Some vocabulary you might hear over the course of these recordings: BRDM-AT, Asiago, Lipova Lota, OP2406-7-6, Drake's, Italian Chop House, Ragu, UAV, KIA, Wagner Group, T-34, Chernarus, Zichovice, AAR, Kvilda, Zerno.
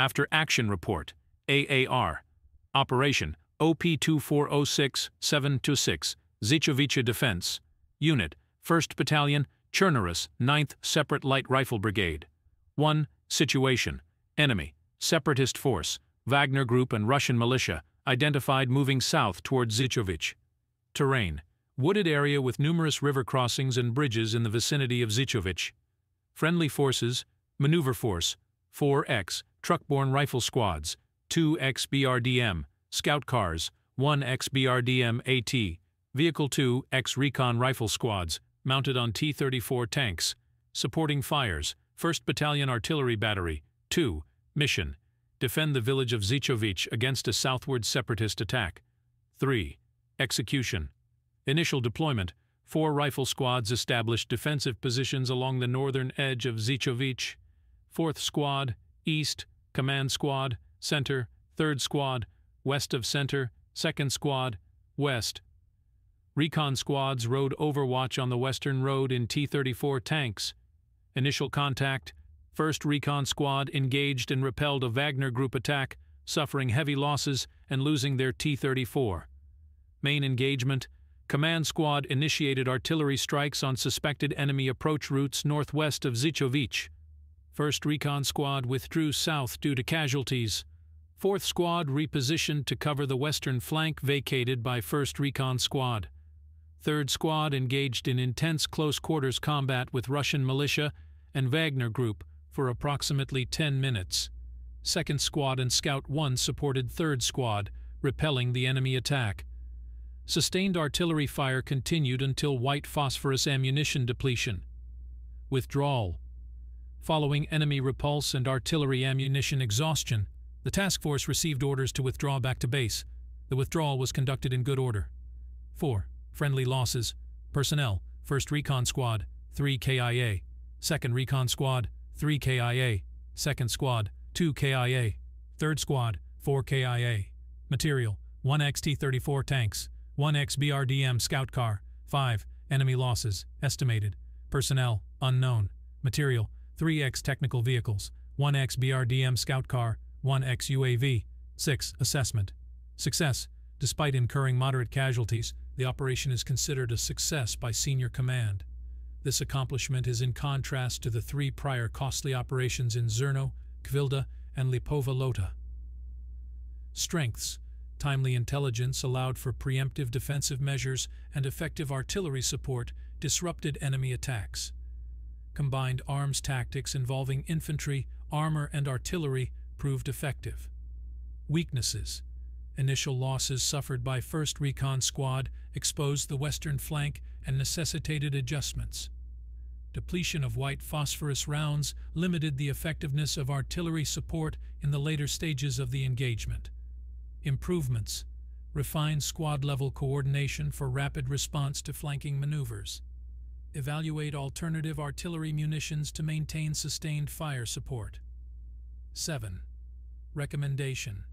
After Action Report, AAR, Operation OP-2406726, Zichovice Defense, Unit, 1st Battalion, Chernarus, 9th Separate Light Rifle Brigade. 1. Situation, Enemy, Separatist Force, Wagner Group and Russian Militia, identified moving south toward Zichovice. Terrain, wooded area with numerous river crossings and bridges in the vicinity of Zichovice. Friendly Forces, Maneuver Force, 4X, Truckborne Rifle Squads, 2X BRDM, Scout Cars, 1X BRDM-AT, Vehicle 2X Recon Rifle Squads, mounted on T-34 tanks. Supporting Fires, 1st Battalion Artillery Battery, 2, Mission, defend the village of Zichovice against a southward separatist attack. 3. Execution. Initial deployment, 4 rifle squads established defensive positions along the northern edge of Zichovice. 4th Squad, East, Command Squad, Center, 3rd Squad, West of Center, 2nd Squad, West. Recon squads rode overwatch on the western road in T-34 tanks. Initial contact, 1st Recon Squad engaged and repelled a Wagner Group attack, suffering heavy losses and losing their T-34. Main engagement, Command Squad initiated artillery strikes on suspected enemy approach routes northwest of Zichovice. 1st Recon Squad withdrew south due to casualties. 4th Squad repositioned to cover the western flank vacated by 1st Recon Squad. 3rd Squad engaged in intense close-quarters combat with Russian militia and Wagner Group for approximately 10 minutes. 2nd Squad and Scout 1 supported 3rd Squad, repelling the enemy attack. Sustained artillery fire continued until white phosphorus ammunition depletion. Withdrawal. Following enemy repulse and artillery ammunition exhaustion, the task force received orders to withdraw back to base. The withdrawal was conducted in good order. 4. Friendly losses. Personnel, 1st Recon Squad, 3 KIA, 2nd Recon Squad, 3 KIA, 2nd Squad, 2 KIA, 3rd Squad, 4 KIA. Material, 1X T-34 tanks, 1X BRDM scout car, 5. Enemy losses, estimated. Personnel, unknown. Material, 3X technical vehicles, 1X BRDM scout car, 1X UAV. 6. Assessment. Success. Despite incurring moderate casualties, the operation is considered a success by senior command. This accomplishment is in contrast to the 3 prior costly operations in Zerno, Kvilda, and Lipova Lota. Strengths. Timely intelligence allowed for preemptive defensive measures and effective artillery support disrupted enemy attacks. Combined arms tactics involving infantry, armor, and artillery proved effective. Weaknesses. Initial losses suffered by 1st Recon Squad exposed the western flank and necessitated adjustments. Depletion of white phosphorus rounds limited the effectiveness of artillery support in the later stages of the engagement. Improvements. Refined squad-level coordination for rapid response to flanking maneuvers. Evaluate alternative artillery munitions to maintain sustained fire support. 7. Recommendation.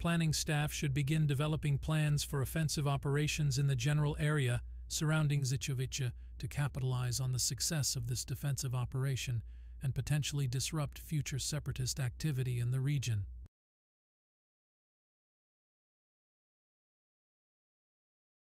Planning staff should begin developing plans for offensive operations in the general area surrounding Zichovice to capitalize on the success of this defensive operation and potentially disrupt future separatist activity in the region.